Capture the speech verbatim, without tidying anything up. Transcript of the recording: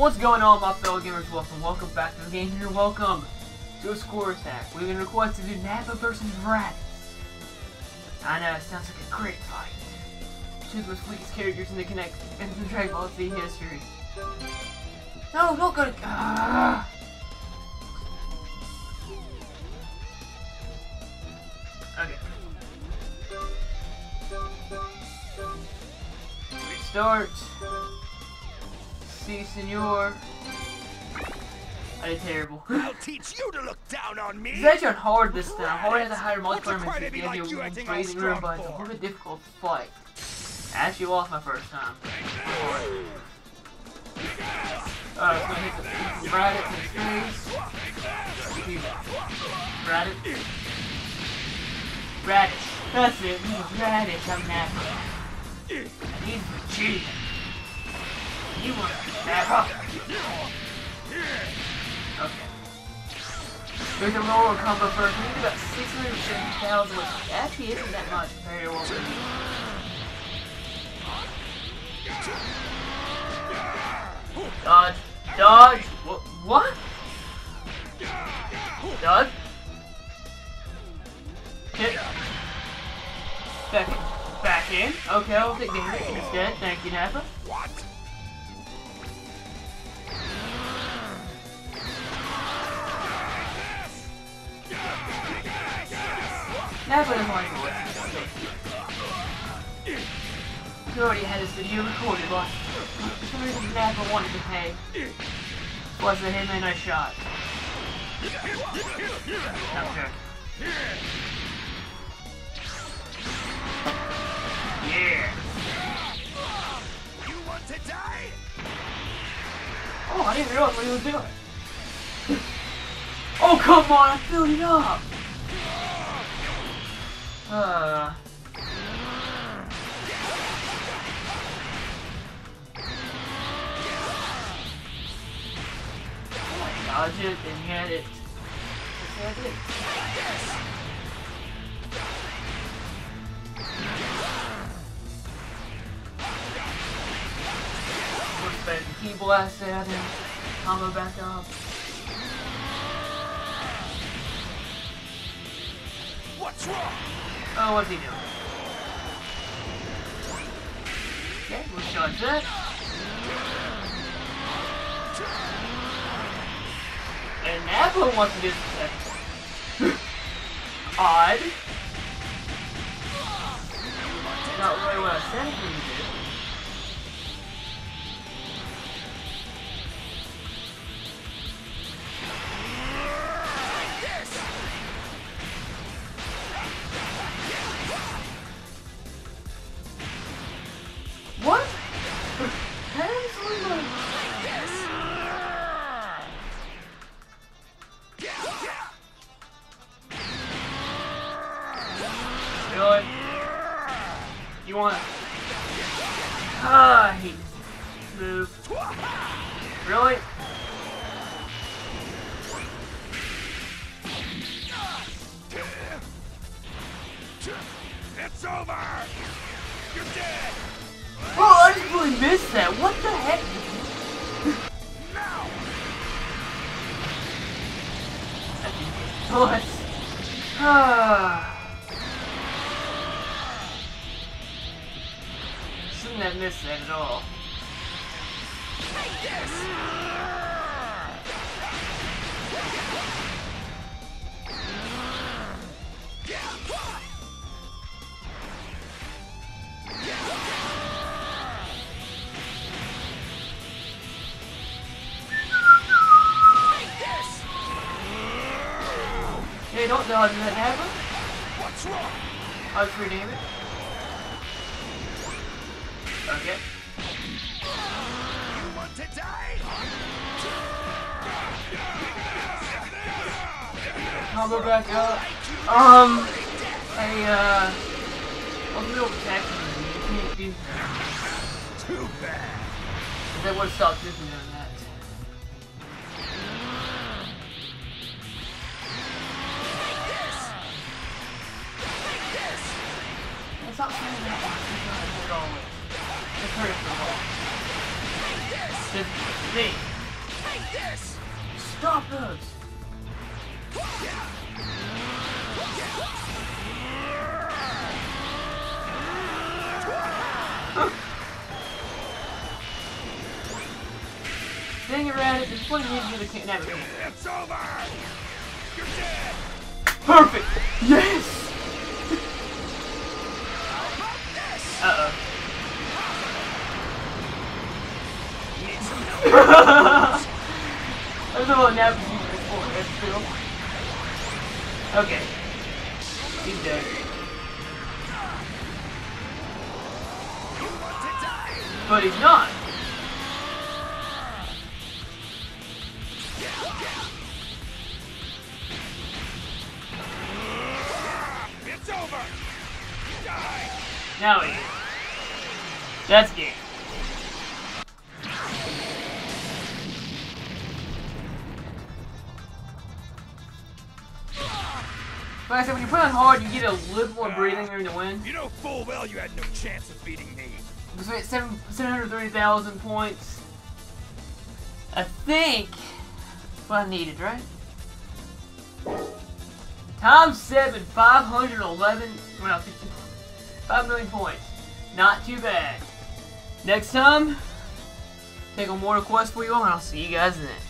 What's going on, my fellow gamers? Welcome, welcome back to the game. You're welcome to a score attack. We've been requested to do Nappa versus Raditz. I know it sounds like a great fight. Two of the most weakest characters in the Kinect and the Dragon Ball Z history. No, don't go to. Uh, okay. Restart. Si, senor. I did terrible. I'll teach you to look down on me. It's actually hard this time. Hard has a higher multiplayer mechanic. The idea of raising room, but it's a little bit difficult to fight. I actually lost my first time. Alright, uh, so hit the Raditz in his face. Raditz. Raditz. That's it. Raditz. I'm happy. And he's a cheater. You want to be back. Okay. There's a roller combo first. We need about six hundred seventy thousand, which actually isn't that much compared to what we need. Dodge. Dodge. What? What? Dodge. Hit. Back in. Back in. Okay, I'll take damage instead. Thank you, Nappa. What? Nappa doesn't like it. We already had this video recorded, but for some reason Nappa wanted to pay. Was the hit and I shot. No joke. Yeah. You want to die? Oh, I didn't realize what he was doing. Oh come on, I filled it up! Uh. Dodge it and get it. That's it. We're spending key blast at him. Combo back up. What's wrong? Oh, what's he doing? Okay, we'll charge that. And Nappa wants to do this. Odd. Not really what I said for you to do. You want to... Ah, I hate this move. Really? It's over! You're dead! Oh, I just really missed that. What the heck? Now! What? Ah... I didn't miss that at all. Hey, don't dodge that, Nappa. What's wrong? I'll just rename it. Okay. You want to die? Combo back up. Um, I, uh, I'll do it with you. Too bad. That would stop you from doing that. Take this. Take this. That's not something that I can do at all. It's hurt for a while. This thing. this! Stop us! Dang it, Raditz, it's pointing you to the Kinect. It's over! You're dead! Perfect! Yes! Uh-oh. I don't know what Nappa's using this for, that's cool. Okay. He's dead. But he's not! It's over! You die! Now he is. That's game. Like I said, when you put on hard, you get a little more breathing room to win. You know full well you had no chance of beating me. So at seven seven hundred thirty thousand points. I think that's what I needed, right? Times seven, five hundred eleven. Well, five million points. Not too bad. Next time, take on more requests for you all, and I'll see you guys then.